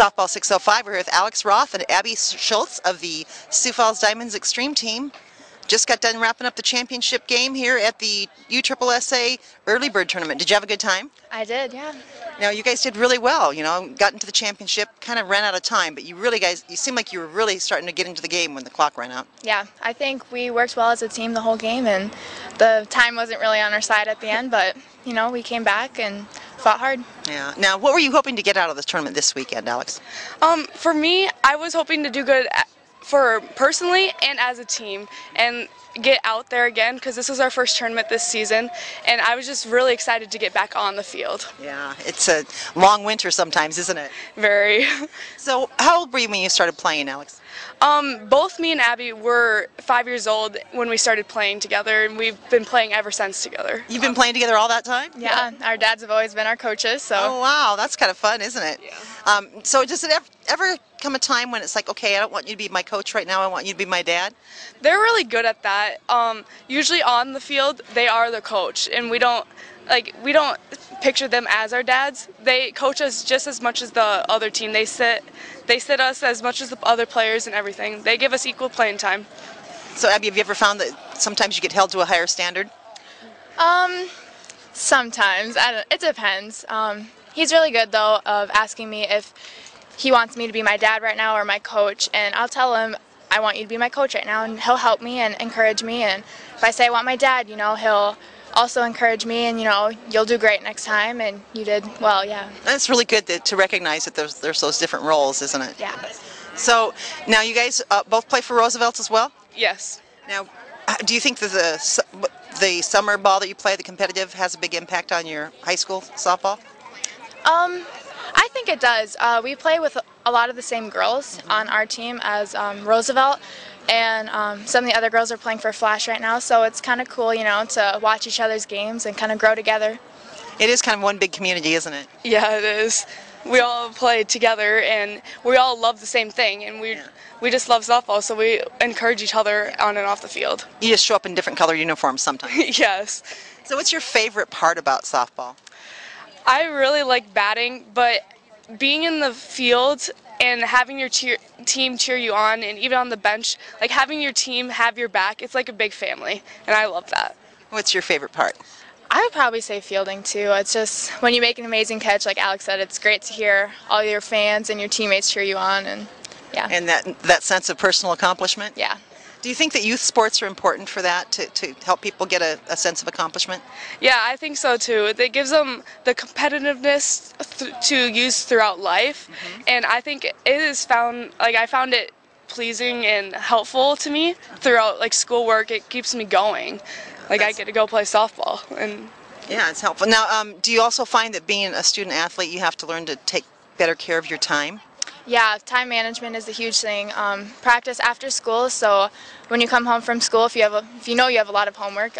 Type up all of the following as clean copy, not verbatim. Softball 605. We're here with Alex Roth and Abby Schultz of the Sioux Falls Diamonds Extreme Team. Just got done wrapping up the championship game here at the USSSA Early Bird Tournament. Did you have a good time? I did, yeah. Now, you guys did really well, you know, got into the championship, kind of ran out of time, but you really guys, you seemed like you were really starting to get into the game when the clock ran out. Yeah, I think we worked well as a team the whole game, and the time wasn't really on our side at the end, but, you know, we came back and fought hard. Yeah. Now, what were you hoping to get out of this tournament this weekend, Alex? For me, I was hoping to do good for personally and as a team and get out there again, because this was our first tournament this season, and I was just really excited to get back on the field. Yeah, it's a long winter sometimes, isn't it? Very. So how old were you when you started playing, Alex? Both me and Abby were 5 years old when we started playing together, and we've been playing ever since together. You've been playing together all that time? Yeah, yeah. Our dads have always been our coaches. So. Oh wow, that's kind of fun, isn't it? Yeah. So does it ever come a time when it's like, okay, I don't want you to be my coach right now, I want you to be my dad? They're really good at that. Usually on the field, they are the coach, and we don't picture them as our dads. They coach us just as much as the other team. They sit us as much as the other players and everything. They give us equal playing time. So, Abby, have you ever found that sometimes you get held to a higher standard? Sometimes. It depends. He's really good though of asking me if he wants me to be my dad right now or my coach, and I'll tell him, I want you to be my coach right now, and he'll help me and encourage me. And if I say I want my dad, you know, he'll also encourage me and, you know, you'll do great next time, and you did well, yeah. That's really good to recognize that there's those different roles, isn't it? Yeah. So now you guys both play for Roosevelt as well? Yes. Now, do you think that the summer ball that you play, the competitive, has a big impact on your high school softball? I think it does. We play with a lot of the same girls on our team as Roosevelt, and some of the other girls are playing for Flash right now, so it's kind of cool, you know, to watch each other's games and kind of grow together. It is kind of one big community, isn't it? Yeah, it is. We all play together, and we all love the same thing, and we just love softball, so we encourage each other on and off the field. You just show up in different color uniforms sometimes. Yes. So what's your favorite part about softball? I really like batting, but being in the field and having your team cheer you on, and even on the bench, like having your team have your back, it's like a big family, and I love that. What's your favorite part? I would probably say fielding too. It's just when you make an amazing catch, like Alex said, it's great to hear all your fans and your teammates cheer you on, and yeah. And that sense of personal accomplishment? Yeah. Do you think that youth sports are important for that, to help people get a sense of accomplishment? Yeah, I think so too. It gives them the competitiveness to use throughout life, and I think it is I found it pleasing and helpful to me throughout like schoolwork. It keeps me going. Like I get to go play softball, and yeah, it's helpful. Now, do you also find that being a student athlete, you have to learn to take better care of your time? Yeah, time management is a huge thing. Practice after school, so when you come home from school, if you know you have a lot of homework,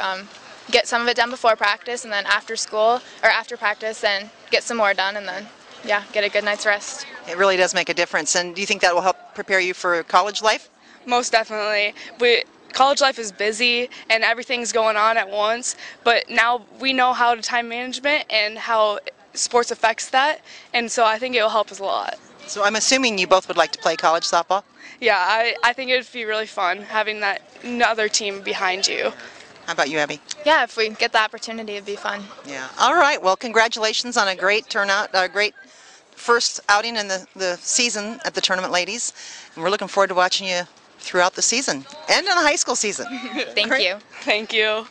get some of it done before practice, and then after school or after practice, then get some more done, and then yeah, get a good night's rest. It really does make a difference. And do you think that will help prepare you for college life? Most definitely. College life is busy and everything's going on at once, but now we know how to time management and how sports affects that, and so I think it will help us a lot. So I'm assuming you both would like to play college softball? Yeah, I think it would be really fun having that another team behind you. How about you, Abby? Yeah, if we get the opportunity, it'd be fun. Yeah. All right. Well, congratulations on a great turnout, a great first outing in the season at the tournament, ladies. And we're looking forward to watching you throughout the season and in the high school season. Thank you. Thank you.